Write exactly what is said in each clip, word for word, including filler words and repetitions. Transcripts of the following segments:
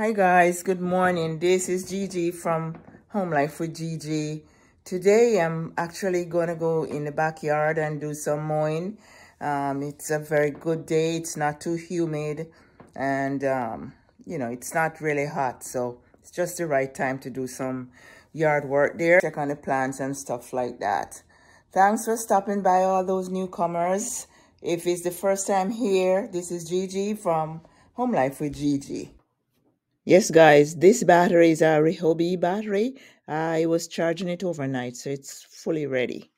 Hi guys, good morning. This is Gigi from Home Life with Gigi. Today I'm actually gonna go in the backyard and do some mowing. Um, it's a very good day. It's not too humid and um, you know, it's not really hot. So it's just the right time to do some yard work there. Check on the plants and stuff like that. Thanks for stopping by, all those newcomers. If it's the first time here, this is Gigi from Home Life with Gigi. Yes, guys, this battery is a Rehobi battery. I was charging it overnight, so it's fully ready.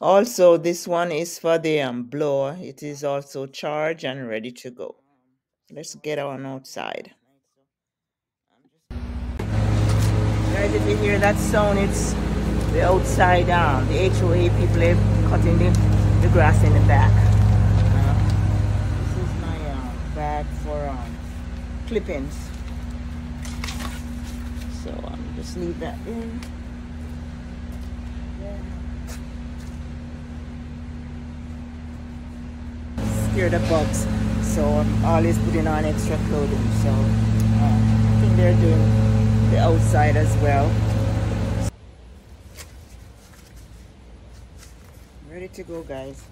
Also, this one is for the um, blower. It is also charged and ready to go. Let's get on outside. Guys, if you hear that sound, it's the outside, um, the H O A people are cutting the, the grass in the back. For um, clippings, so I'm um, just leave that in. Yeah. Scared of bugs, so I'm always putting on extra clothing. So uh, I think they're doing the outside as well. Ready to go, guys.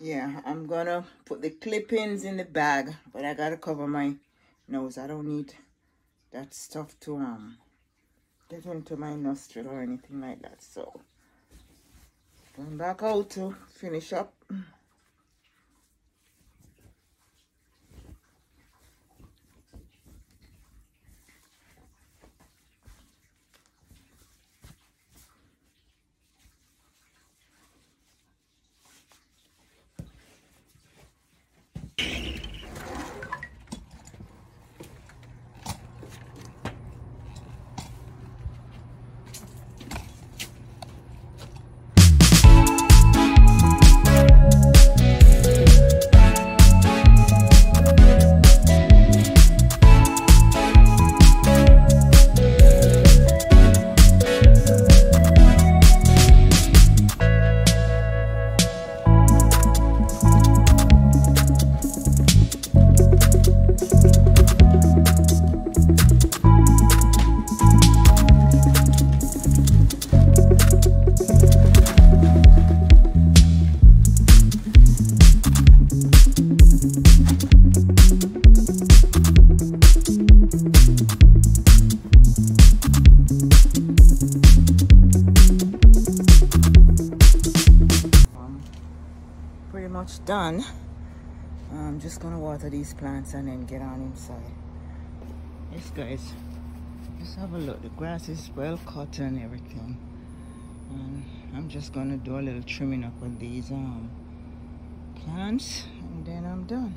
Yeah, I'm gonna put the clippings in the bag, but I gotta cover my nose. I don't need that stuff to um get into my nostril or anything like that. So going back out to finish up. Done. I'm just gonna water these plants and then get on inside. Yes, guys, just have a look. The grass is well cut and everything, and I'm just gonna do a little trimming up with these um plants and then I'm done.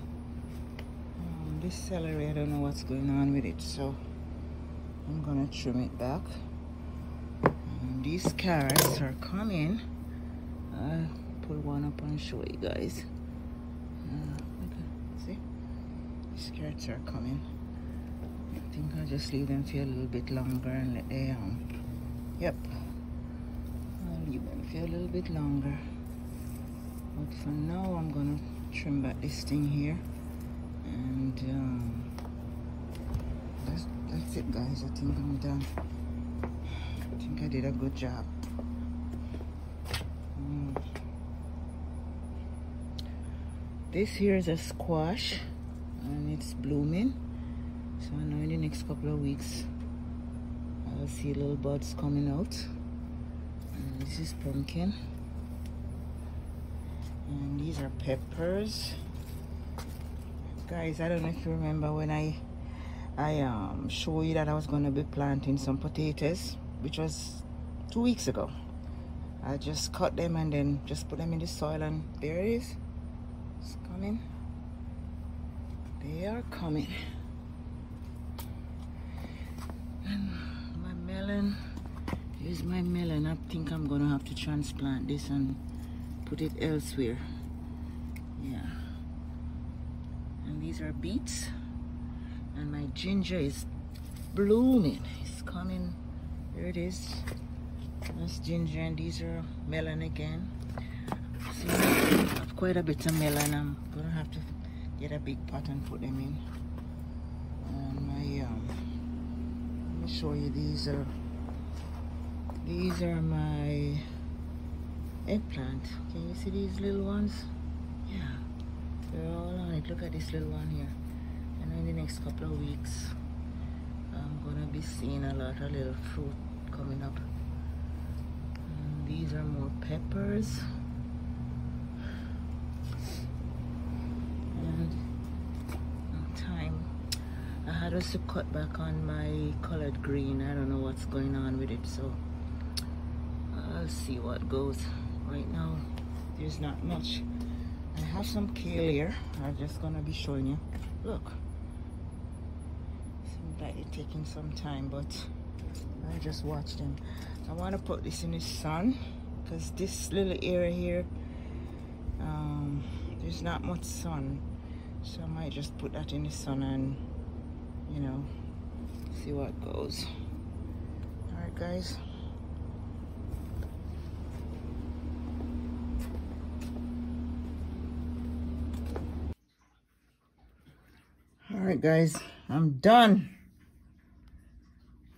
Um, this celery, I don't know what's going on with it, so I'm gonna trim it back. And these carrots are coming. I'll pull one up and show you guys. Uh, see, these carrots are coming. I think I'll just leave them for a little bit longer and let them. Um, yep, I'll be back here a little bit longer. But for now, I'm gonna trim back this thing here. And um, that's, that's it, guys. I think I'm done. I think I did a good job. Mm. This here is a squash, and it's blooming. So I know in the next couple of weeks, I'll see little buds coming out. And this is pumpkin. And these are peppers. Guys, I don't know if you remember when I I um showed you that I was gonna be planting some potatoes, which was two weeks ago. I just cut them and then just put them in the soil, and there it is. It's coming. They are coming. And my melon, here's my melon. I think I'm gonna have to transplant this and put it elsewhere. Yeah. And these are beets, and my ginger is blooming. It's coming. There it is. That's ginger, and these are melon again. So I have quite a bit of melon. I'm gonna have to get a big pot and put them in. And my um, let me show you. These are these are my eggplant. Can you see these little ones? Yeah. They're all on it. Look at this little one here. And in the next couple of weeks, I'm gonna be seeing a lot of little fruit coming up. And these are more peppers. And time. I had also cut back on my colored green. I don't know what's going on with it, so I'll see what goes. Right now, there's not much. I have some kale here. I'm just gonna be showing you. Look, seems like it's taking some time, but I just watch them. I want to put this in the sun because this little area here, um, there's not much sun, so I might just put that in the sun and, you know, see what goes. All right, guys. Alright guys, I'm done.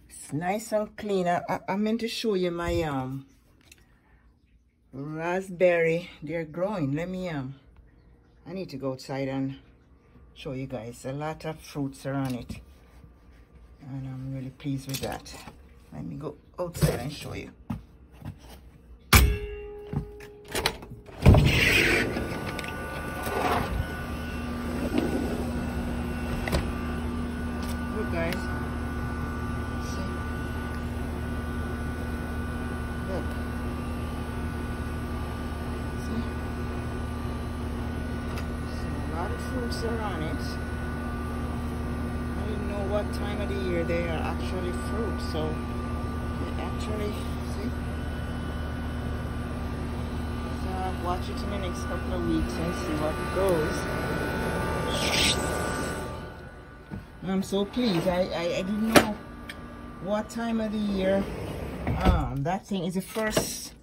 It's nice and clean. I, I, I meant to show you my um raspberry. They're growing. Let me um I need to go outside and show you guys. A lot of fruits are on it, and I'm really pleased with that. Let me go outside and show you. Guys, see, look, see, so a lot of fruits are on it. I don't know what time of the year they are actually fruit, so they actually, see, so I'll watch it in the next couple of weeks and see what goes. I'm so pleased. I, I, I didn't know what time of the year. Um, that thing is the first.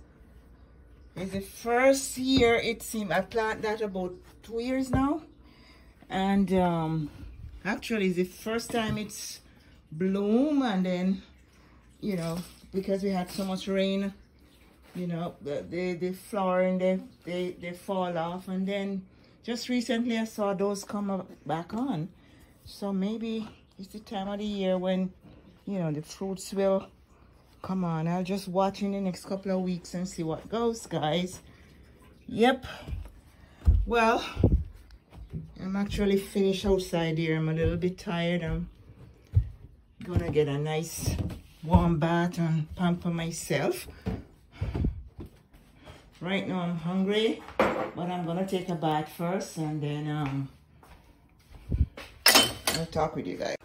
Is the first year it seemed. I planted that about two years now, and um, actually it's the first time it's bloom. And then, you know, because we had so much rain, you know, the the, the flowering they they they fall off, and then just recently I saw those come up, back on. So maybe it's the time of the year when, you know, the fruits will come on. I'll just watch in the next couple of weeks and see what goes, guys. Yep. Well, I'm actually finished outside here. I'm a little bit tired. I'm gonna get a nice warm bath and pamper myself. Right now I'm hungry, but I'm gonna take a bath first, and then um I'll talk with you guys.